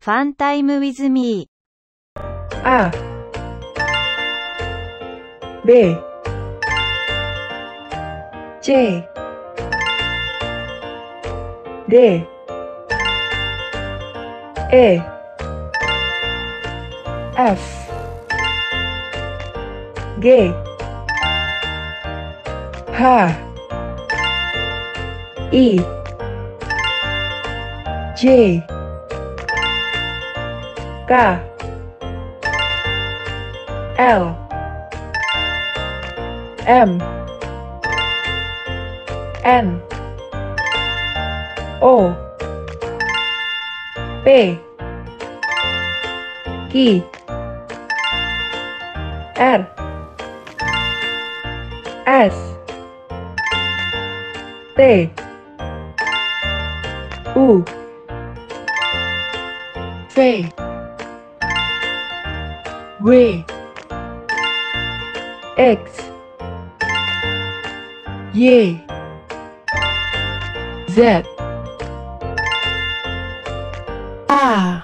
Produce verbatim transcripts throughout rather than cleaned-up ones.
Fun time with me. A B J D E F G H I J K L M N O P Q R S T U V W X Y Z A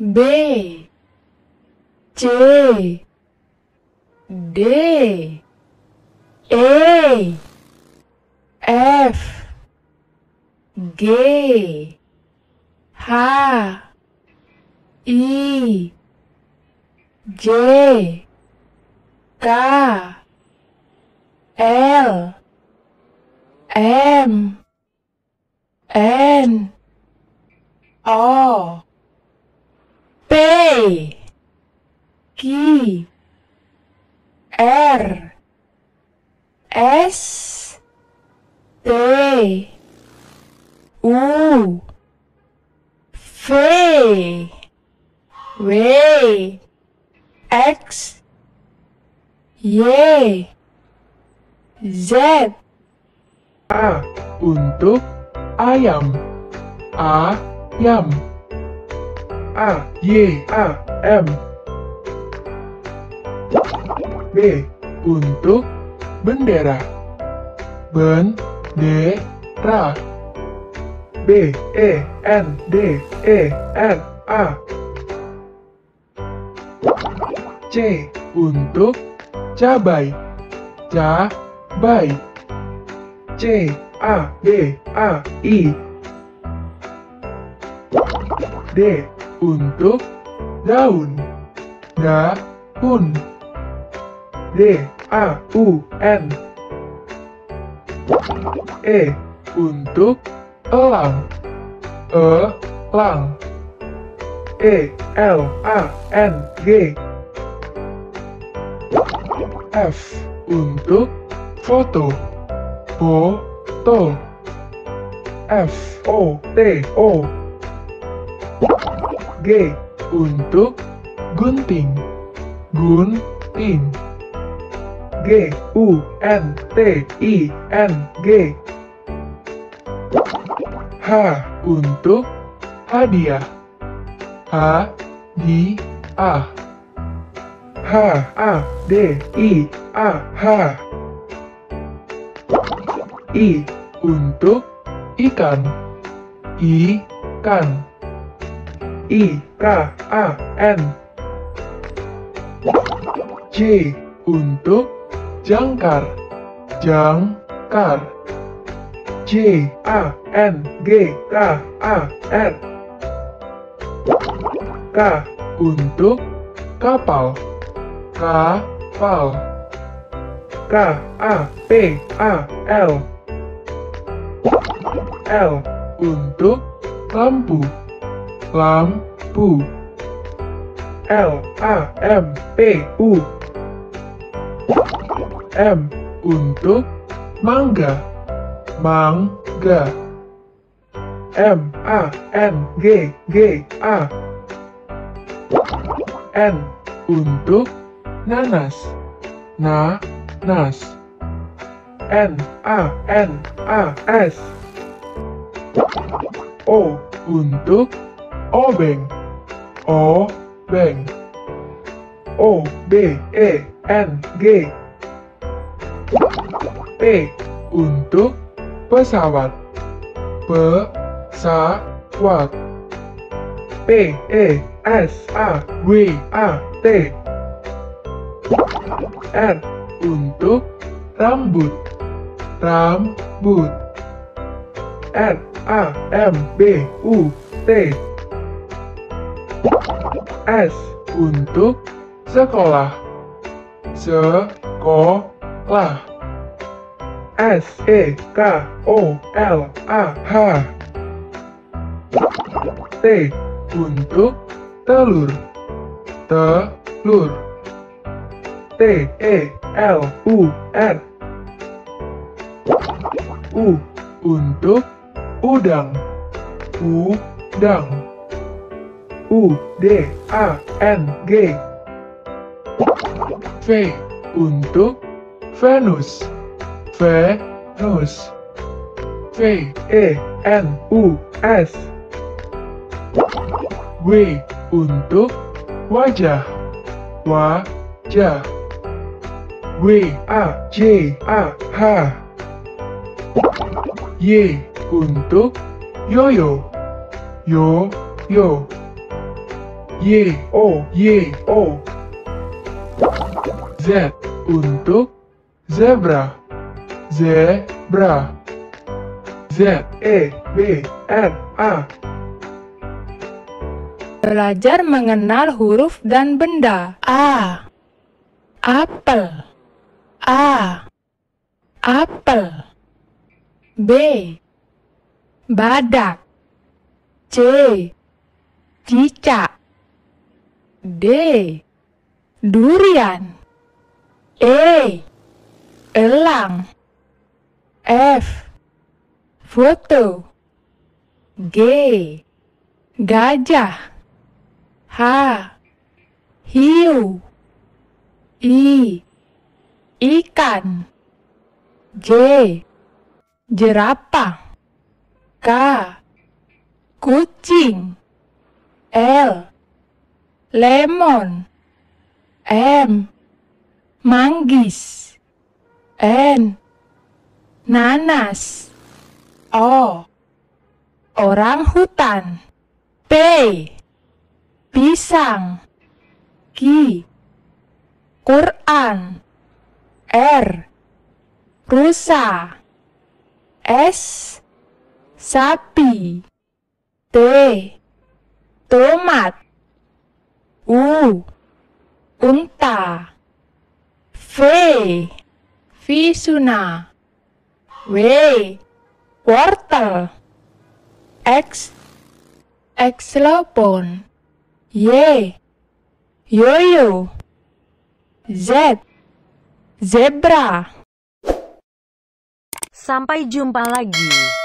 B C D E F G H I J K L M N O P Q R S T U V W X Y Z. A untuk ayam. A yam. A Y A M. B untuk bendera. Ben D ra. B E N D E N A. C untuk cabai. Ca bai. C A B A I. D untuk daun. Da un. D A U N. E untuk elang. E lang. E L A N G. F untuk foto. Foto. F O T O. G untuk gunting. Gunting. G U N T I N G. H untuk hadiah. H D A. H A D I A H. I untuk ikan. I kan. I K A N. J untuk jangkar. Jangkar. J A N G K A R. K untuk kapal. Kapal. K A P A L. L untuk lampu. Lampu. L A M P U. M untuk mangga. Mangga. M A N G G A. N untuk nanas. Na nas. N A N A S. O untuk obeng. O beng. O B E N G. P untuk pesawat. P sa wat. P E S A W A T. R untuk rambut. Rambut. R A M B U T. S untuk sekolah. Sekolah. S E K O L A H. T untuk telur. Telur. T E L U R. U untuk udang. Udang. U D A N G. V untuk Venus. Venus. V E N U S. W untuk wajah. Wajah. W A J A H. Y untuk yoyo. Yo yo. Y O Y O. Z untuk zebra. Zebra. Z E B R A. Belajar mengenal huruf dan benda. A. Apel. A. Apel. B. Badak. C. Cicak. D. Durian. E. Elang. F. Foto. G. Gajah. H. Hiu. I. Ikan. J. Jerapah. K. Kucing. L. Lemon. M. Manggis. N. Nanas. O. Orang hutan. P. Pisang. Q. Quran. R. Rusa. S. Sapi. T. Tomat. U. Unta. V. Visuna. W. Wortel. X. Xylopon. Y. Yoyo. Z. Zebra. Sampai jumpa lagi.